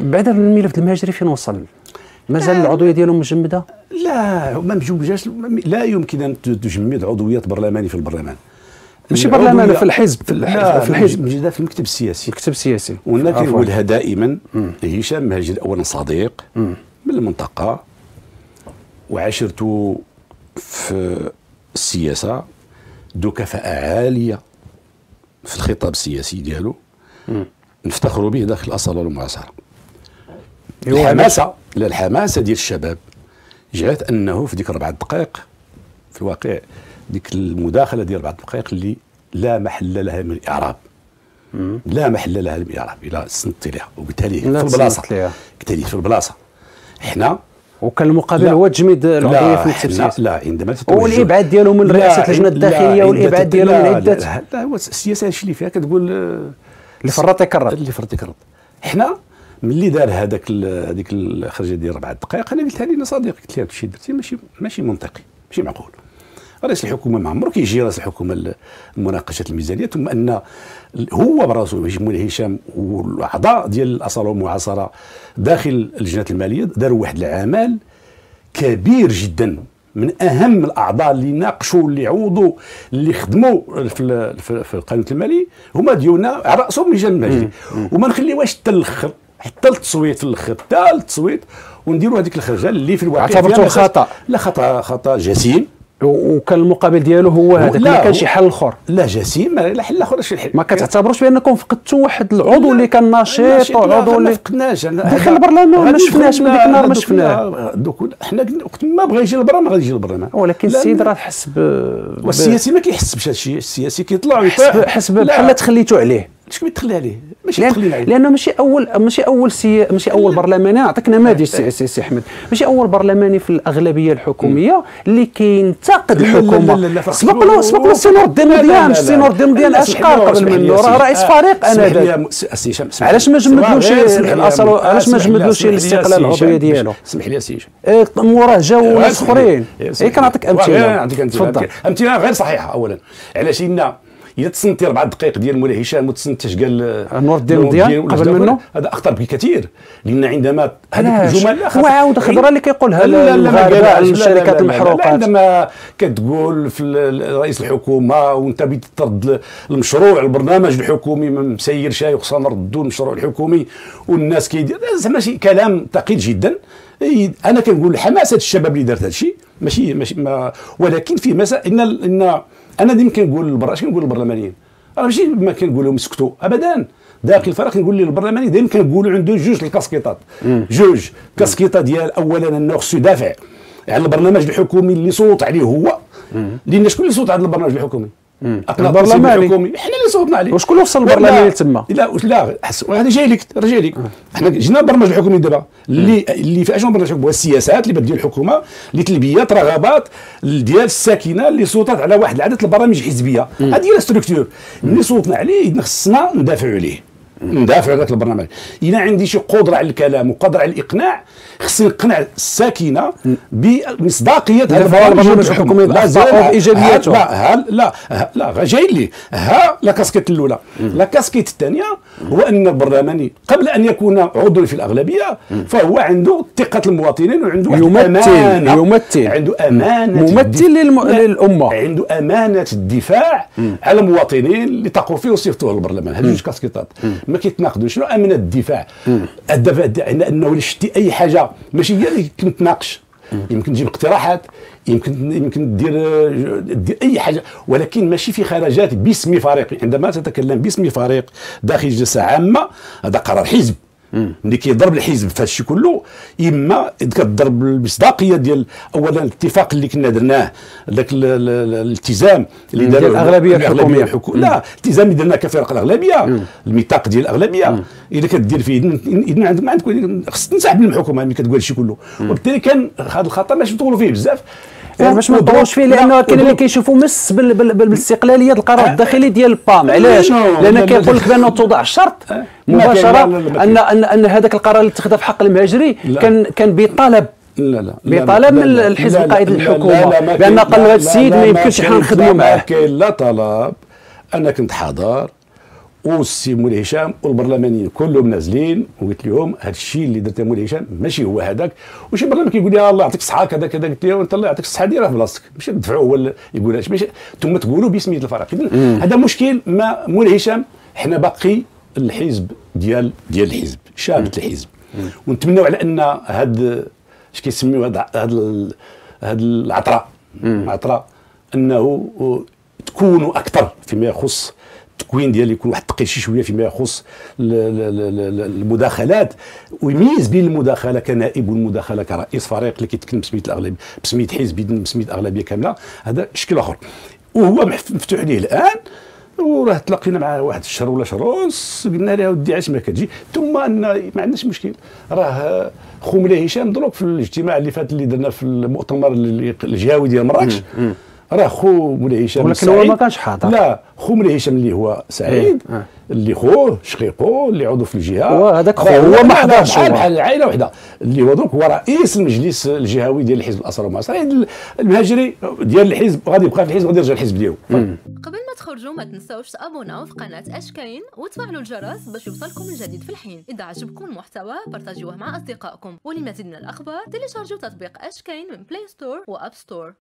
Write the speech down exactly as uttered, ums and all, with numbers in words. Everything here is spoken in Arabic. بعد الملف المهاجري فين وصل؟ مازال العضويه ديالهم مجمده؟ لا ما مجمداش، لا يمكن ان تجمد عضويات برلماني في البرلمان. ماشي برلمان، في الحزب في الحزب لا في الحزب مجمده في المكتب السياسي. المكتب السياسي وانا كنقولها دائما. هشام مهاجر اولا صديق مم. من المنطقه وعاشرته في السياسه، ذو كفاءه عاليه في الخطاب السياسي ديالو، نفتخروا به داخل الاصاله والمعاصره. الحماسه لا الحماسه ديال الشباب جعلت انه في ديك اربع دقائق، في الواقع ديك المداخله ديال اربع دقائق اللي لا محل لها من الاعراب، لا محل لها من الاعراب الا استنت ليها، وبالتالي في البلاصه بالتالي في البلاصه حنا، وكان المقابل هو تجميد العضويه في المكتب السياسي. لا عندما تتوجه والابعاد ديالو من رئاسه اللجنه الداخليه، والابعاد ديالو من عده. لا لا هو السياسه هادشي اللي فيها كتقول اللي فرط يكرر اللي فرط يكرر. حنا ملي دار هذاك هذيك الخرجه ديال اربع دقائق انا قلتها لي صديقي، قلت لها هادشي درتي ماشي ماشي منطقي، ماشي معقول. رئيس الحكومه ما عمرو كيجي رئيس الحكومه لمناقشه الميزانيه، ثم ان هو براسو هشام والاعضاء ديال الاصاله والمعاصره داخل اللجنه الماليه داروا واحد العمل كبير جدا، من اهم الاعضاء اللي ناقشوا اللي عوضوا اللي خدموا في في القانون المالي هما ديونا على راسهم هشام المهاجري. وما نخليوهاش حتى الاخر، حتى التصويت في الاخر، حتى التصويت، ونديروا هذيك الخرجه اللي في الواقع اعتبرته خطا. لا خطا، خطا جسيم، وكان المقابل ديالو هو هذاك، ما كانش شي حل اخر. لا جسيم، لا حل اخر. شي حل ما كتعتبروش بانكم فقدتوا واحد العضو اللي كان نشيط، وعضو اللي ما فقدناش داخل البرلمان، ما شفناهش من ديك النهار، ما شفناه دوك. حنا وقت ما بغى يجي لبرا ما غاديش يجي لبرا، ولكن السيد راه حس ب... والسياسي ما كيحسبش هادشي. السياسي كيطلع ويطيح، حس بحال تخليتو عليه. شكون تخلي عليه؟ ماشي تخلي عليه، لانه ماشي اول ماشي اول سي... ماشي اول برلماني. نعطيك نماذج سي سي سي احمد، ماشي اول برلماني في الاغلبيه الحكوميه اللي كينتقد الحكومه. سبق له سبق له السي نور الدين مضيان، السي نور الدين مضيان اشقى قبل منه، راه رئيس فريق. انا علاش ما جمدلوش الاصل، علاش ما جمدلوش الاستقلال العضويه ديالو؟ سمح لي سي هشام، وراه جاو ناس اخرين. اي كنعطيك امثله، نعطيك امثله امثله غير صحيحه. اولا علاش لنا إذا تسنتي أربع دقائق ديال مولاي هشام ما تسنتيش قال نور الدين مضيان قبل منه، هذا أخطر بكثير. لأن عندما هذيك الجمل هو عاود الخضراء اللي كيقولها للمغاربة الشركات المحروقات، عندما كتقول في رئيس الحكومة وأنت بترد المشروع البرنامج الحكومي ما مسيرش، يخصنا نردوا المشروع الحكومي والناس كيدير زعما شي كلام ثقيل جدا. أنا كنقول حماسة الشباب اللي دارت هذا الشيء ماشي ماشي ما، ولكن في مسألة إن إن انا ديما كنقول للبر اش كنقول للبرلمانيين، راه ماشي ما كنقول لهم اسكتوا ابدا. داخل الفريق كنقول للبرلماني دايما كنقولوا عنده جوج الكاسكيطات، جوج كاسكيطه ديال اولا انه خصو يدافع على البرنامج الحكومي اللي صوت عليه هو، لان شكون اللي صوت على البرنامج الحكومي؟ البرلمان الحكومي حنا اللي صوتنا عليه. وشكون اللي وصل البرلمان تما؟ لا لا هذا جاي لك رجع لك. حنا جينا البرنامج الحكومي دابا اللي اللي في اجون البرنامج الحكومي السياسات اللي بديو الحكومه لتلبيه رغبات ديال الساكنه اللي صوتات على واحد العدد البرامج الحزبيه، هذه هي الستركتور اللي صوتنا عليه. اذا خصنا ندافعوا عليه، ندافعوا على ذاك البرنامج. اذا عندي شي قدره على الكلام وقدره على الاقناع، خصني نقنع الساكنه بمصداقيه هذا البرنامج الحكومي بايجابياته. لا لا لا جاي لي ها لا كاسكيت الاولى. لا كاسكيت الثانيه هو ان البرلماني قبل ان يكون عضو في الاغلبيه فهو عنده ثقه المواطنين، وعنده امانه، يمثل عنده امانه، ممثل للامه، عنده امانه الدفاع على المواطنين اللي تقوا فيه وصيفطوه للبرلمان. هذه جوج كاسكيطات ما كيتناقضوش. شنو امانه الدفاع؟ الدفاع انه شتي اي حاجه ماشي هي اللي كنتناقش، يمكن تجيب اقتراحات، يمكن يمكن دير, دير اي حاجه، ولكن ماشي في خرجات باسم فريق. عندما تتكلم باسم فريق داخل جلسه عامه هذا قرار حزب، ملي كيضرب الحزب في هادشي كله اما كتضرب المصداقيه ديال اولا الاتفاق اللي كنا درناه، ذاك الالتزام اللي داروا الاغلبيه الحكوميه الحكو... لا الالتزام اللي درناه كفرق الاغلبيه، الميثاق ديال الاغلبيه اذا كدير فيه اذا عندك ما عندك خصك تنسحب من الحكومه ملي كتقول هادشي كله. وبالتالي كان هذا الخطا باش نطولوا فيه بزاف باش ما نطولوش فيه، لانه كاين اللي كيشوفوا مس بالاستقلاليه القرار الداخلي ديال البام. علاش؟ لان كيقول لك بانه توضع شرط مباشره ان ان ان هذاك القرار اللي اتخذ في حق المهاجري كان كان بطلب لا لا بطلب من الحزب القائد للحكومه بان قال هذا السيد ما يمكنش حنا نخدموا معاه. كاين لا طلب، انا كنت حاضر والسي مولاي هشام والبرلمانيين كلهم نازلين وقلت لهم هذا الشيء اللي درته مولاي هشام ماشي هو هذاك. وشي برلمان كيقول لي الله يعطيك الصحه كذا كذا، قلت له انت الله يعطيك الصحه ديرها في بلاصتك، ماشي تدفعوا ولا يقول هذا ماشي ثم تقولوا باسميه الفرق. هذا مشكل ما مولاي هشام. حنا باقي الحزب ديال ديال الحزب شابت الحزب، ونتمنوا على ان هذا اش كيسميو هذا هذا هذا العطره العطره انه تكونوا اكثر فيما يخص التكوين ديال يكون واحد التقيل شي شويه فيما يخص المداخلات، ويميز بين المداخله كنائب والمداخله كرئيس فريق اللي كيتكلم بسميه الاغلبيه بسميه حزب بسميه الاغلبيه كامله. هذا شكل اخر وهو مفتوح ليه الان، وراه تلاقينا مع واحد الشهر ولا شهر ونص قلنا لها ودي علاش ما كتجي، ثم ان ما عندناش مشكل. راه خو مولاي هشام دروك في الاجتماع اللي فات اللي درنا في المؤتمر الجهوي ديال مراكش، راه خو مولاي هشام ولكن هو ما كانش حاضر. لا خو مولاي هشام اللي هو سعيد اه. اللي خوه شقيقه اللي عضو في الجهه وهذاك خوه هو ما حضرش، بحال العائله وحده اللي هو دروك هو رئيس المجلس الجهوي ديال الحزب الاسرى والمعاصرين المهاجري ديال الحزب، غادي يبقى في الحزب وغادي يرجع الحزب ديالو. قبل ما تخرجوا ما تنساوش تابوناو في قناه أشكاين وتفعلوا الجرس باش يوصلكم الجديد في الحين. اذا عجبكم المحتوى بارطاجيوه مع اصدقائكم، ولمزيد من الاخبار تيليشارجوا تطبيق أشكاين من بلاي ستور واب ستور.